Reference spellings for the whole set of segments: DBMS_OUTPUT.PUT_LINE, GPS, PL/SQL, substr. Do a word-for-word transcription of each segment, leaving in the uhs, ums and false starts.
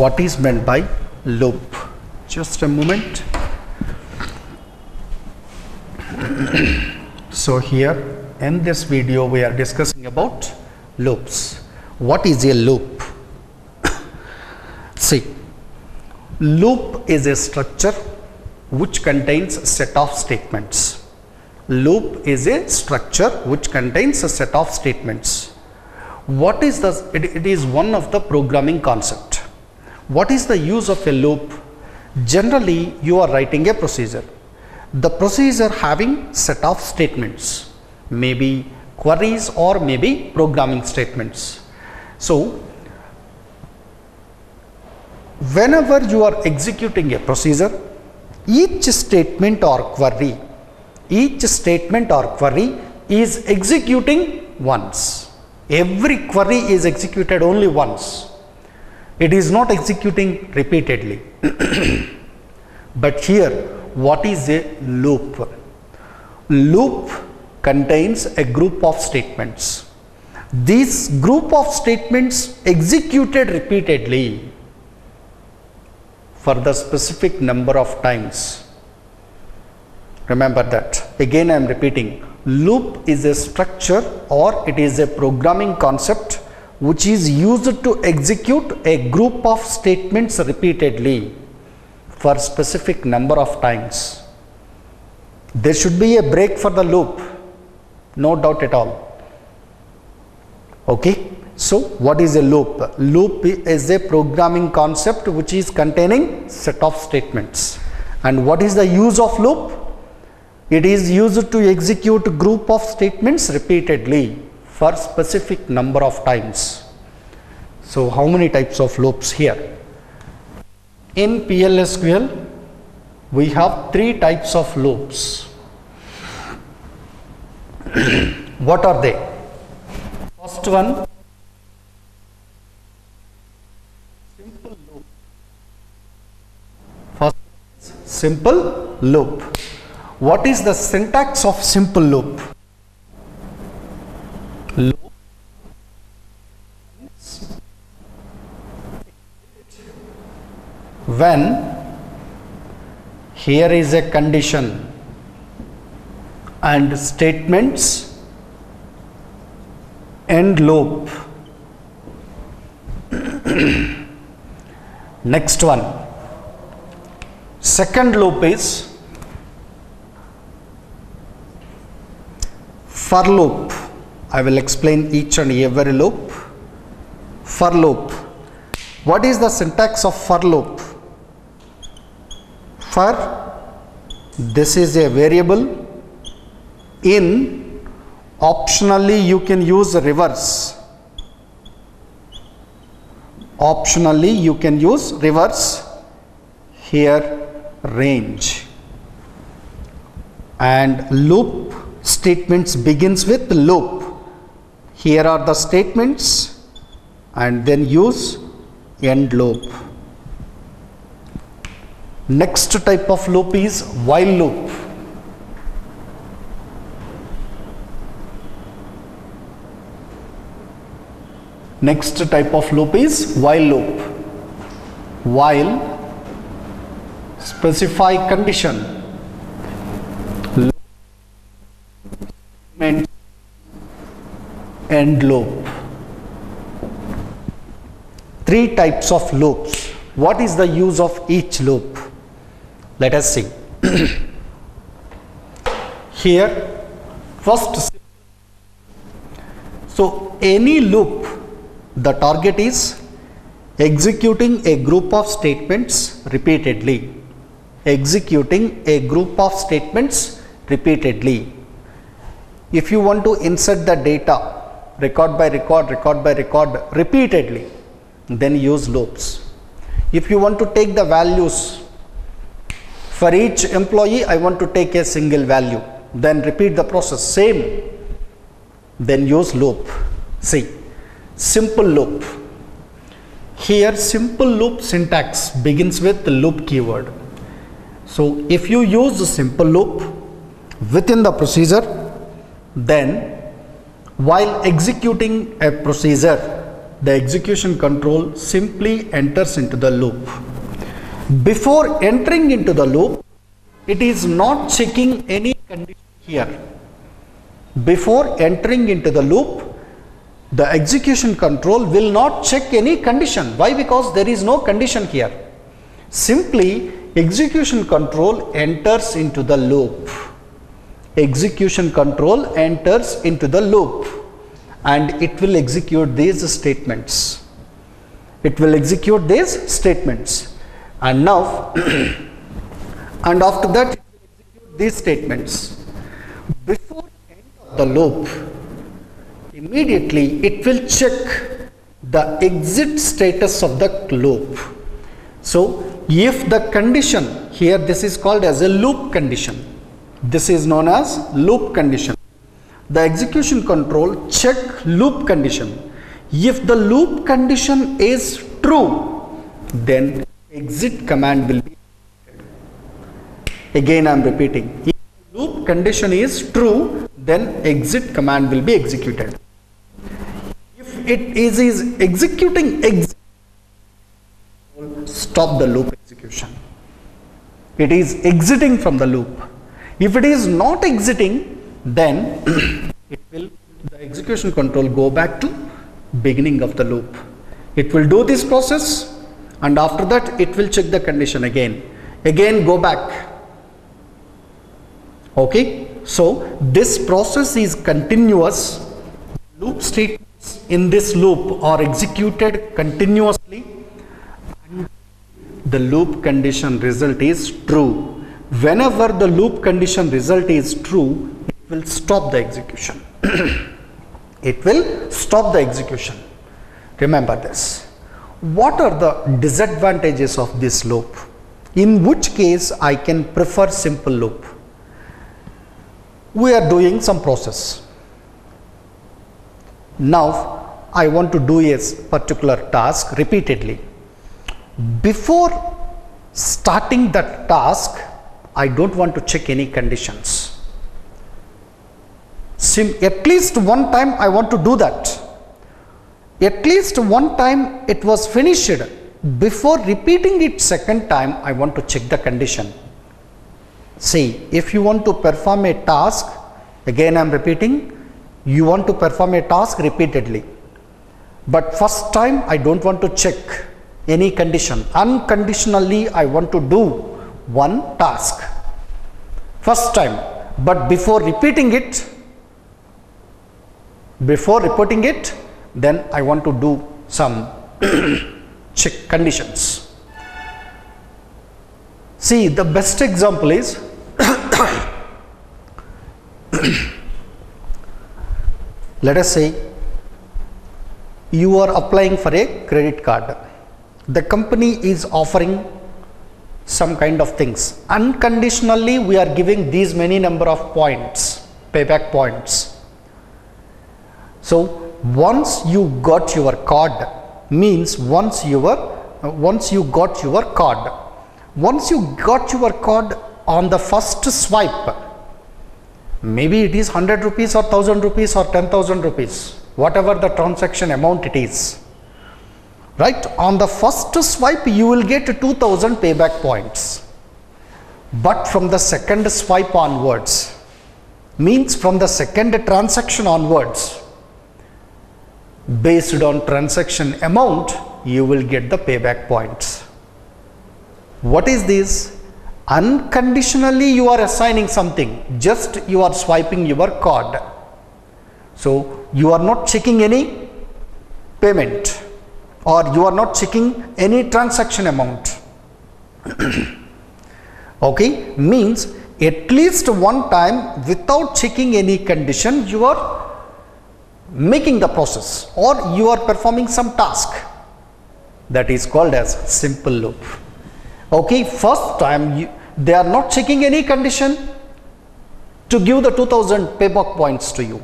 what is meant by loop. Just a moment. So here in this video we are discussing about loops. What is a loop? See, loop is a structure which contains a set of statements. Loop is a structure which contains a set of statements. What is the it, it is one of the programming concept. What is the use of a loop? Generally you are writing a procedure. The procedure having set of statements, maybe queries or maybe programming statements. So whenever you are executing a procedure, each statement or query each statement or query is executing once. Every query is executed only once. It is not executing repeatedly. But here, what is a loop? Loop contains a group of statements. This group of statements executed repeatedly for the specific number of times. Remember that. Again, I am repeating. Loop is a structure or it is a programming concept which is used to execute a group of statements repeatedly for specific number of times. There should be a break for the loop, no doubt at all. Okay. So what is a loop? Loop is a programming concept which is containing set of statements. And what is the use of loop? It is used to execute group of statements repeatedly for specific number of times. So how many types of loops here? In P L S Q L, we have three types of loops. What are they? First one, simple loop. First is simple loop. What is the syntax of simple loop? Loop when here is a condition and statements end loop. Next one, second loop is for loop. I will explain each and every loop. For loop. What is the syntax of for loop? For, this is a variable. In, optionally you can use reverse. Optionally you can use reverse. Here range. And loop statements begins with loop. Here are the statements and then use end loop. Next type of loop is while loop. Next type of loop is while loop. While, specify condition. End loop. Three types of loops. What is the use of each loop? Let us see. Here, first, so any loop, the target is executing a group of statements repeatedly. Executing a group of statements repeatedly. If you want to insert the data record by record, record by record repeatedly, then use loops. If you want to take the values for each employee, I want to take a single value, then repeat the process same, then use loop. See, simple loop. Here simple loop syntax begins with the loop keyword. So if you use the simple loop within the procedure, then while executing a procedure, the execution control simply enters into the loop. Before entering into the loop, it is not checking any condition here. Before entering into the loop, the execution control will not check any condition. Why? Because there is no condition here. Simply execution control enters into the loop. Execution control enters into the loop and it will execute these statements. It will execute these statements. And now, and after that, it will execute these statements. Before end of the loop, immediately it will check the exit status of the loop. So, if the condition here, this is called as a loop condition. This is known as loop condition. The execution control check loop condition. If the loop condition is true, then exit command will be executed. Again, I am repeating. If the loop condition is true, then exit command will be executed. If it is, is executing exit, stop the loop execution. It is exiting from the loop. If it is not exiting, then it will, the execution control go back to beginning of the loop. It will do this process and after that it will check the condition again. Again go back. Okay. So this process is continuous. Loop statements in this loop are executed continuously and the loop condition result is true. Whenever the loop condition result is true, it will stop the execution. It will stop the execution. Remember this. What are the disadvantages of this loop? In which case I can prefer simple loop. We are doing some process. Now I want to do a particular task repeatedly. Before starting that task, I don't want to check any conditions. Sim at least one time I want to do that. At least one time it was finished. Before repeating it second time, I want to check the condition. See, if you want to perform a task, again I am repeating, you want to perform a task repeatedly. But first time I don't want to check any condition. Unconditionally I want to do one task first time, but before repeating it before repeating it then I want to do some check conditions. See, the best example is let us say you are applying for a credit card. The company is offering some kind of things. Unconditionally we are giving these many number of points, payback points. So once you got your card, means once your once you got your card once you got your card on the first swipe, maybe it is one hundred rupees or one thousand rupees or ten thousand rupees, whatever the transaction amount it is. Right, on the first swipe you will get two thousand payback points, but from the second swipe onwards, means from the second transaction onwards, based on transaction amount you will get the payback points. What is this? Unconditionally you are assigning something, just you are swiping your card. So you are not checking any payment, or you are not checking any transaction amount. Okay, means at least one time without checking any condition you are making the process or you are performing some task. That is called as simple loop. Okay, first time you, they are not checking any condition to give the two thousand payback points to you,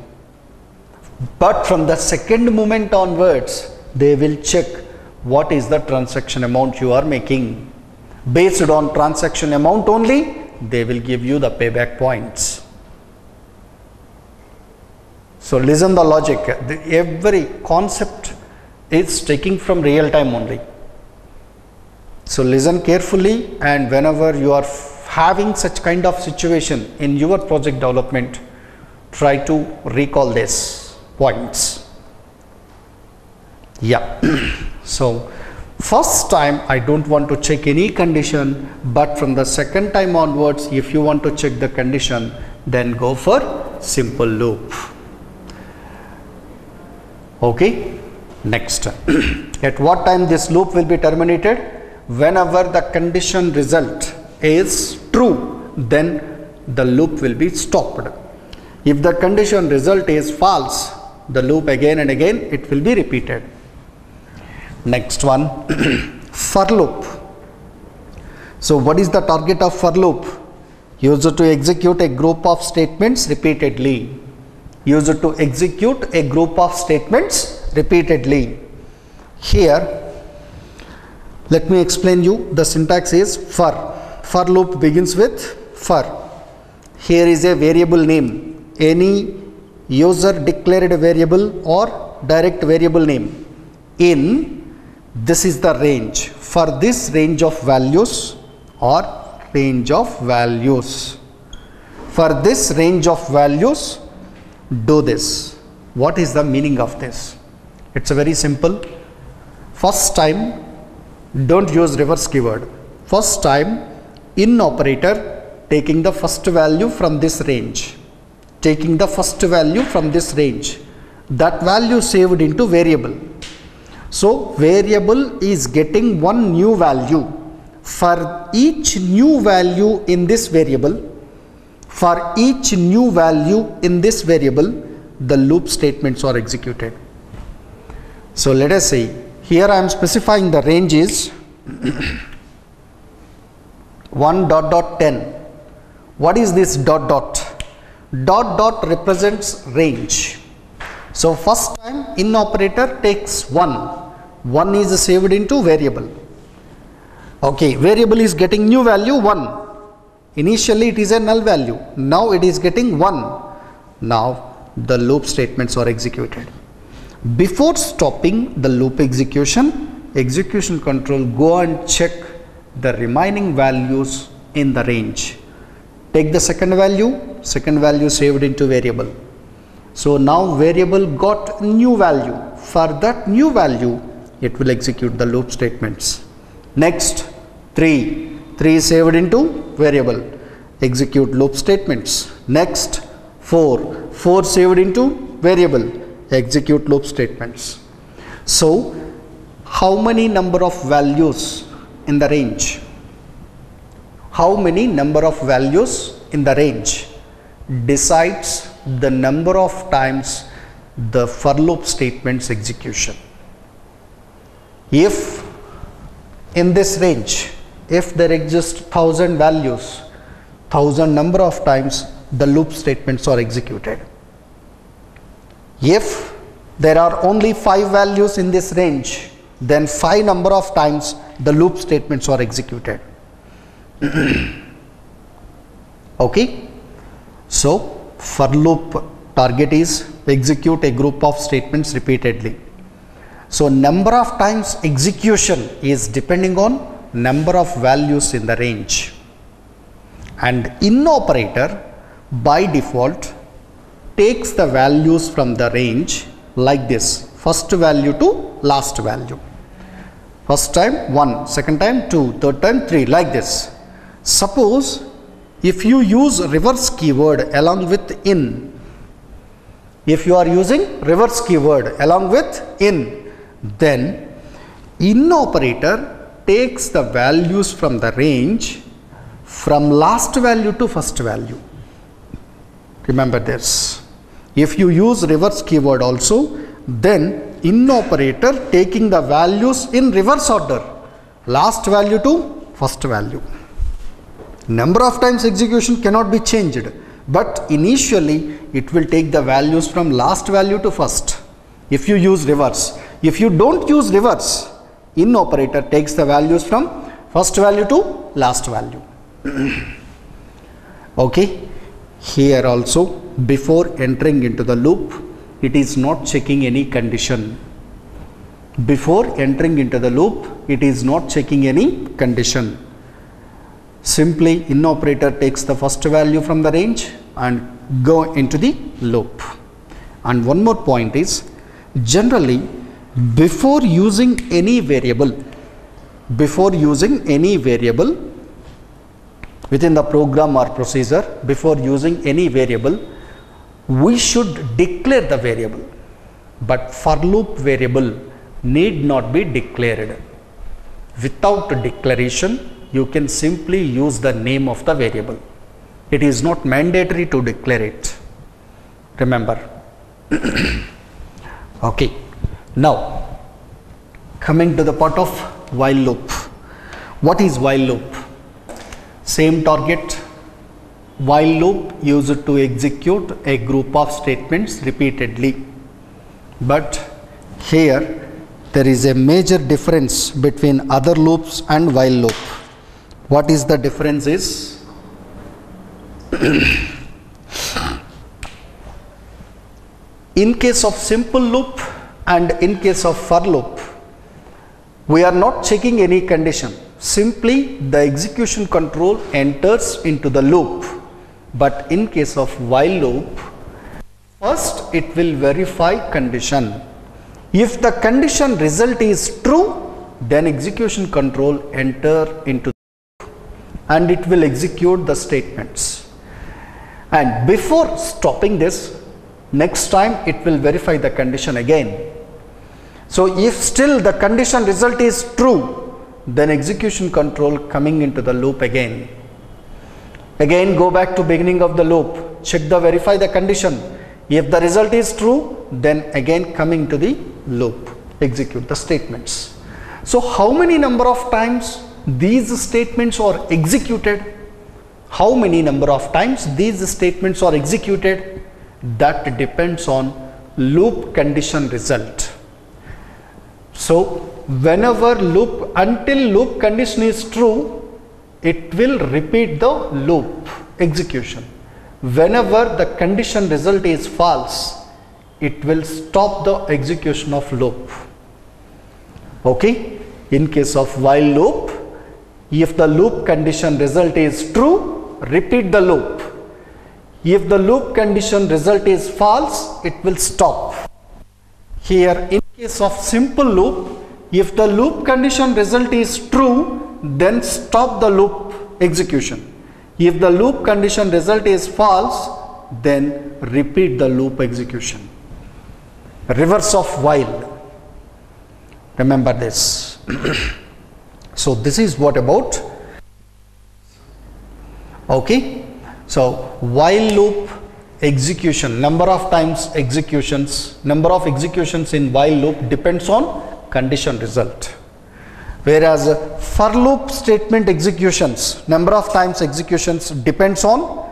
but from the second moment onwards they will check what is the transaction amount you are making. Based on transaction amount only, they will give you the payback points. So listen the logic. The every concept, is taking from real time only. So listen carefully, and whenever you are having such kind of situation in your project development, try to recall these points. Yeah. So first time I don't want to check any condition, but from the second time onwards, if you want to check the condition, then go for simple loop. Okay. Next. At what time this loop will be terminated? Whenever the condition result is true, then the loop will be stopped. If the condition result is false, the loop again and again it will be repeated. Next one. For loop. So what is the target of for loop? Used to execute a group of statements repeatedly. Used to execute a group of statements repeatedly. Here let me explain you the syntax is for. For loop begins with for. Here is a variable name, any user declared variable or direct variable name. In this is the range, for this range of values or range of values. For this range of values, do this. What is the meaning of this? It's a very simple. First time, don't use reverse keyword. First time, in operator taking the first value from this range, taking the first value from this range, that value saved into variable. So variable is getting one new value. For each new value in this variable, for each new value in this variable, the loop statements are executed. So let us say, here I am specifying the range is one dot dot ten. What is this dot dot? Dot dot represents range. So first time in operator takes one. one is saved into variable. Okay, variable is getting new value one. Initially it is a null value. Now it is getting one. Now the loop statements are executed. Before stopping the loop execution, execution control go and check the remaining values in the range. Take the second value, second value saved into variable. So now variable got new value. For that new value, it will execute the loop statements. Next, three. three saved into variable. Execute loop statements. Next, four. four saved into variable. Execute loop statements. So how many number of values in the range? How many number of values in the range decides the number of times the for loop statement's execution. If in this range, if there exist thousand values, thousand number of times the loop statements are executed. If there are only five values in this range, then five number of times the loop statements are executed. Okay. So for loop target is execute a group of statements repeatedly. So number of times execution is depending on number of values in the range. And in operator by default takes the values from the range like this, first value to last value. First time one, second time two, third time three, like this. Suppose if you use reverse keyword along with in, if you are using reverse keyword along with in, then in operator takes the values from the range from last value to first value. Remember this. If you use reverse keyword also, then in operator taking the values in reverse order, last value to first value. Number of times execution cannot be changed, but initially it will take the values from last value to first if you use reverse. If you don't use reverse, in operator takes the values from first value to last value. Okay, here also before entering into the loop, it is not checking any condition. before entering into the loop, it is not checking any condition. Simply in operator takes the first value from the range and go into the loop. And one more point is, generally before using any variable, before using any variable within the program or procedure, before using any variable, we should declare the variable. But for loop variable need not be declared. Without declaration, you can simply use the name of the variable. It is not mandatory to declare it. Remember. Okay. Now, coming to the part of while loop. What is while loop? Same target. While loop used to execute a group of statements repeatedly. But here there is a major difference between other loops and while loop. What is the difference is, in case of simple loop and in case of for loop, we are not checking any condition. Simply the execution control enters into the loop. But in case of while loop, first it will verify condition. If the condition result is true, then execution control enter into and it will execute the statements. And before stopping this, next time it will verify the condition again. So if still the condition result is true, then execution control coming into the loop again. Again go back to beginning of the loop, check the verify the condition. If the result is true, then again coming to the loop, execute the statements. So how many number of times these statements are executed, how many number of times these statements are executed, that depends on loop condition result. So whenever loop, until loop condition is true, it will repeat the loop execution. Whenever the condition result is false, it will stop the execution of loop. Okay, in case of while loop, if the loop condition result is true, repeat the loop. If the loop condition result is false, it will stop. Here in case of simple loop, if the loop condition result is true, then stop the loop execution. If the loop condition result is false, then repeat the loop execution. Reverse of while. Remember this. So this is what about, okay, so while loop execution, number of times executions, number of executions in while loop depends on condition result. Whereas for loop statement executions, number of times executions depends on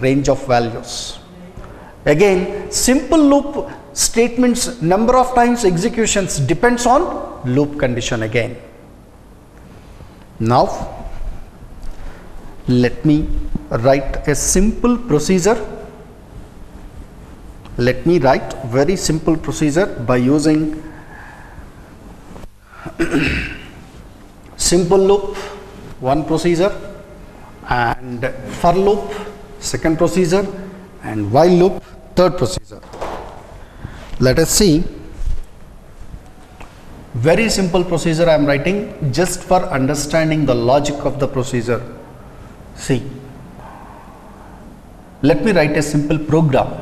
range of values. Again, simple loop statements, number of times executions depends on loop condition again. Now let me write a simple procedure. Let me write very simple procedure by using simple loop, one procedure, and for loop, second procedure, and while loop, third procedure. Let us see. Very simple procedure I am writing just for understanding the logic of the procedure. See, let me write a simple program.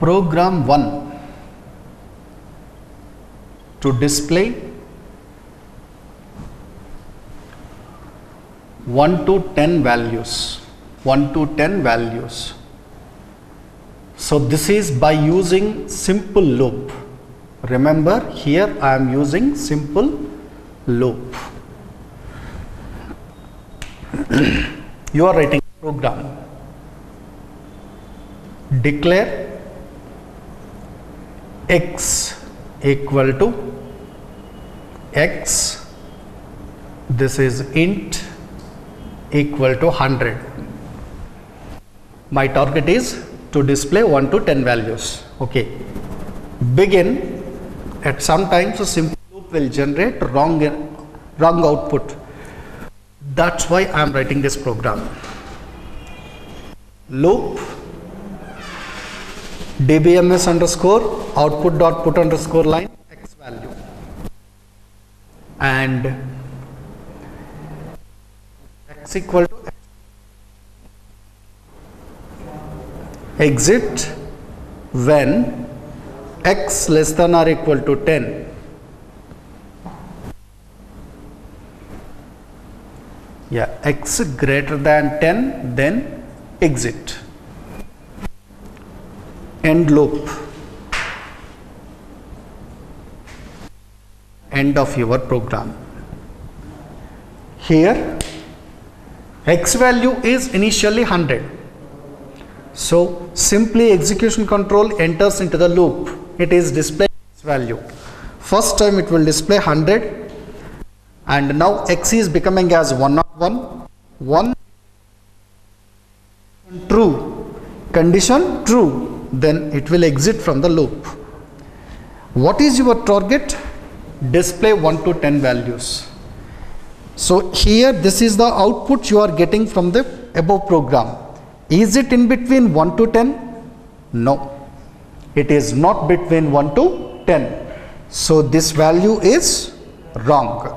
Program one to display one to ten values, one to ten values. So this is by using simple loop. Remember, here I am using simple loop. You are writing program. Declare x equal to x, this is int, equal to one hundred. My target is to display one to ten values. Okay, begin. At sometimes a simple loop will generate wrong, wrong output. That's why I am writing this program. Loop dbms underscore output dot put underscore line x value, and x equal to x. Exit when x less than or equal to ten. Yeah, x greater than ten, then exit. End loop. End of your program. Here, x value is initially one hundred. So simply execution control enters into the loop. It is displaying x value. First time it will display one hundred, and now x is becoming as one zero one, one, true, condition true, then it will exit from the loop. What is your target? Display one to ten values. So here this is the output you are getting from the above program. Is it in between one to ten? No, it is not between one to ten. So this value is wrong.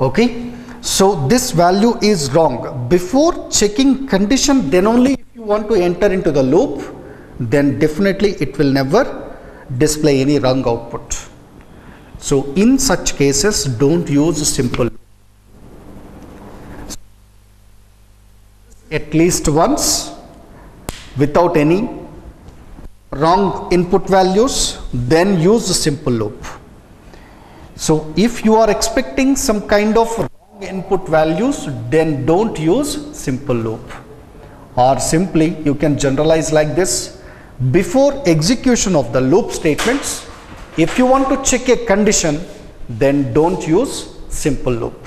Okay, so this value is wrong. Before checking condition, then only if you want to enter into the loop, then definitely it will never display any wrong output. So in such cases, don't use simple. At least once without any wrong input values, then use the simple loop. So if you are expecting some kind of wrong input values, then don't use simple loop, or simply you can generalize like this. Before execution of the loop statements, if you want to check a condition, then don't use simple loop.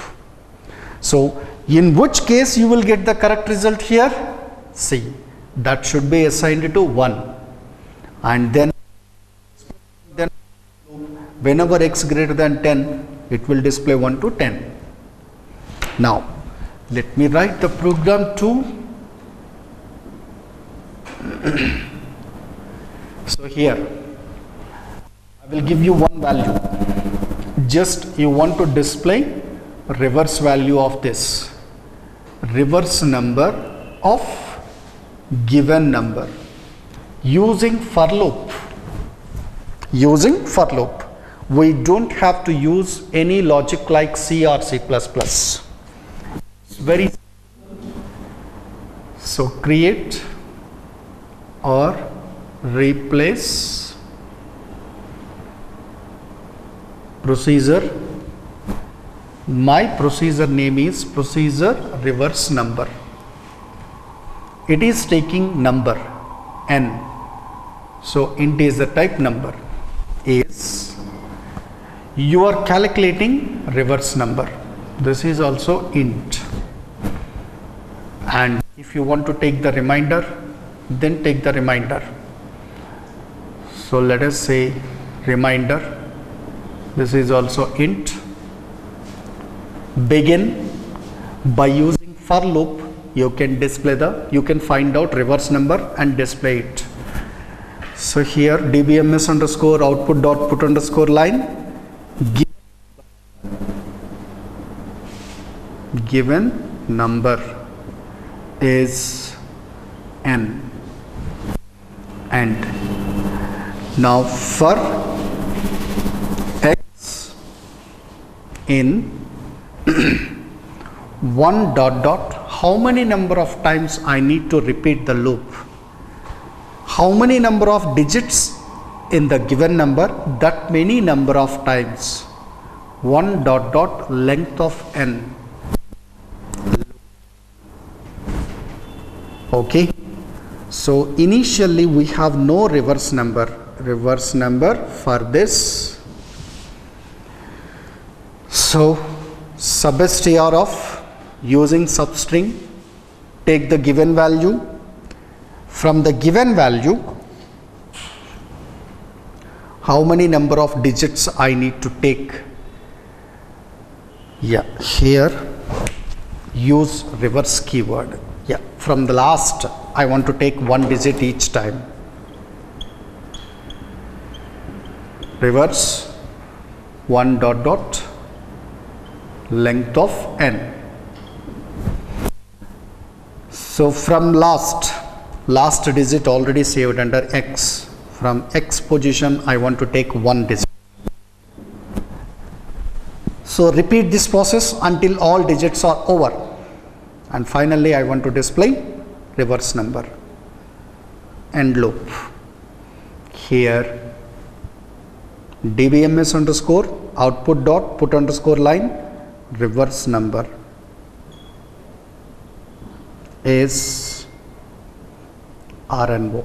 So in which case you will get the correct result here? C. That should be assigned to one, and then then whenever x greater than ten, it will display one to ten. Now let me write the program to so here I will give you one value. Just you want to display reverse value of this, reverse number of given number, using for loop. Using for loop, we don't have to use any logic like C or C plus plus. It's very simple. So create or replace procedure. My procedure name is procedure reverse number. It is taking number n, so int is the type number. Is you are calculating reverse number, this is also int, and if you want to take the remainder, then take the remainder. So let us say remainder, this is also int. Begin, by using for loop you can display the, you can find out reverse number and display it. So here dbms underscore output dot put underscore line, given number is n, and now for x in one dot dot, how many number of times I need to repeat the loop, how many number of digits in the given number, that many number of times, one dot dot length of n. Okay, so initially we have no reverse number, reverse number for this. So substr of, using substring, take the given value, from the given value how many number of digits I need to take. Yeah, here use reverse keyword. Yeah, from the last I want to take one digit each time. Reverse one dot dot length of n. So from last, last digit already saved under x. From x position I want to take one digit. So repeat this process until all digits are over, and finally I want to display reverse number. End loop. Here dbms underscore output dot put underscore line reverse number is R N O,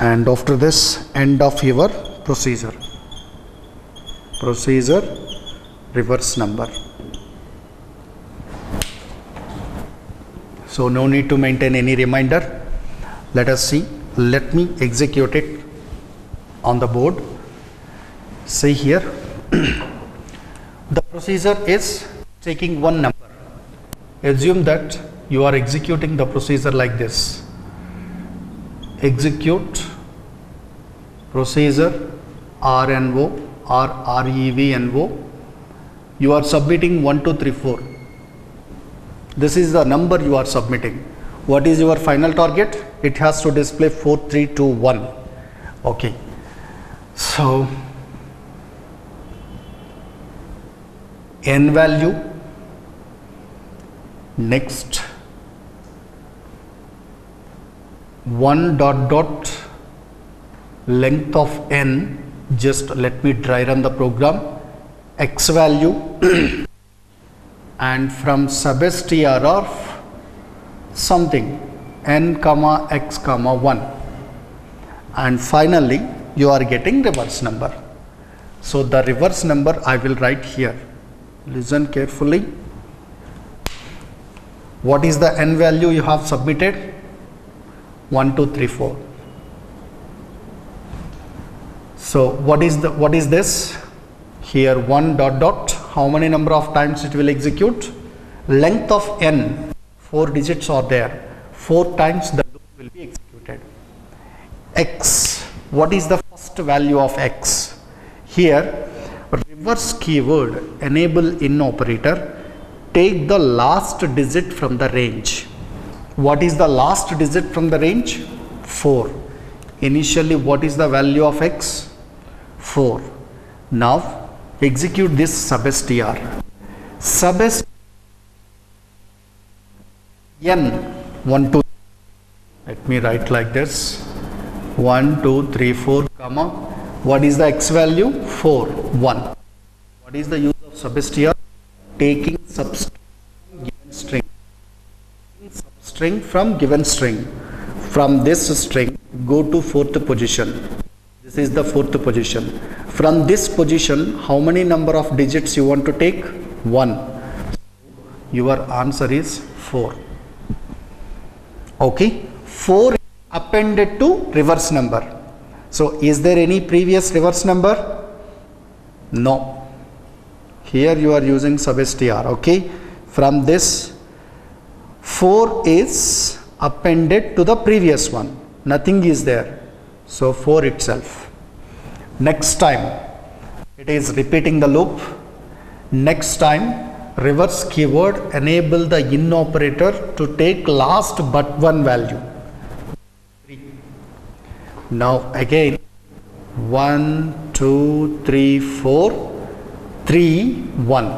and after this end of your procedure. Procedure reverse number. So no need to maintain any reminder. Let us see. Let me execute it on the board. See here. The procedure is taking one number. Assume that you are executing the procedure like this. Execute procedure R N O or R E V N O. You are submitting one two three four. This is the number you are submitting. What is your final target? It has to display four three two one. Okay. So n value, next one dot dot length of n. Just let me dry run the program. X value and from substr of something n comma x comma one, and finally you are getting reverse number. So the reverse number I will write here. Listen carefully. What is the n value you have submitted? one two three four. So what is the what is this? Here one dot dot. How many number of times it will execute? Length of n. Four digits are there. Four times the loop will be executed. X. What is the first value of x? Here reverse keyword enable in operator. Take the last digit from the range. What is the last digit from the range? four. Initially what is the value of x? four. Now execute this substr. Substr n one two. Let me write like this. one two three four comma. What is the x value? four one. What is the use of substr? Taking substring given string, substring from given string. From this string go to fourth position. This is the fourth position. From this position how many number of digits you want to take? One. Your answer is four. Okay, four appended to reverse number. So is there any previous reverse number? No. Here you are using substr. Okay, from this four is appended to the previous one. Nothing is there. So four itself. Next time it is repeating the loop. Next time reverse keyword enable the in operator to take last but one value. Now again one two three four. three one.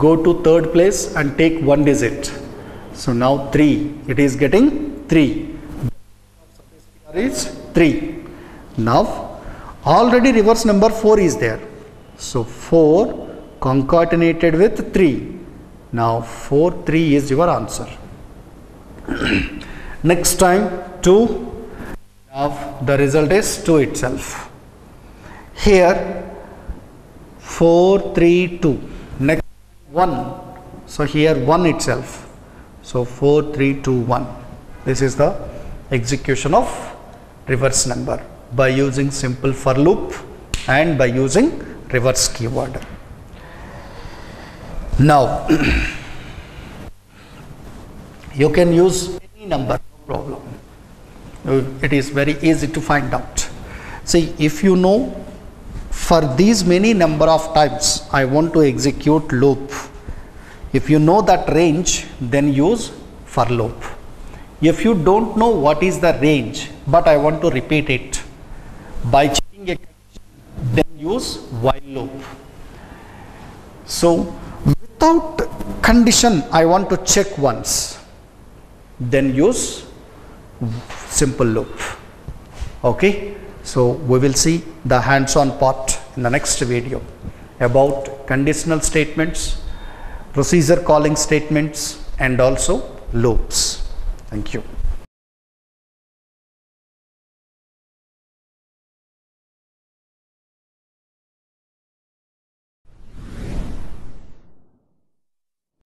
Go to third place and take one digit. So now three. It is getting three. Is three. Now already reverse number four is there. So four concatenated with three. Now four three is your answer. Next time two. Now the result is two itself. Here four three two. Next one. So here one itself. So four three two one. This is the execution of reverse number. by using simple for loop and by using reverse keyword. Now you can use any number, no problem. It is very easy to find out. See, if you know for these many number of times I want to execute loop, if you know that range, then use for loop. If you don't know what is the range but I want to repeat it by checking a condition, then use while loop. So without condition I want to check once, then use simple loop. Okay, so we will see the hands-on part in the next video about conditional statements, procedure calling statements, and also loops. Thank you.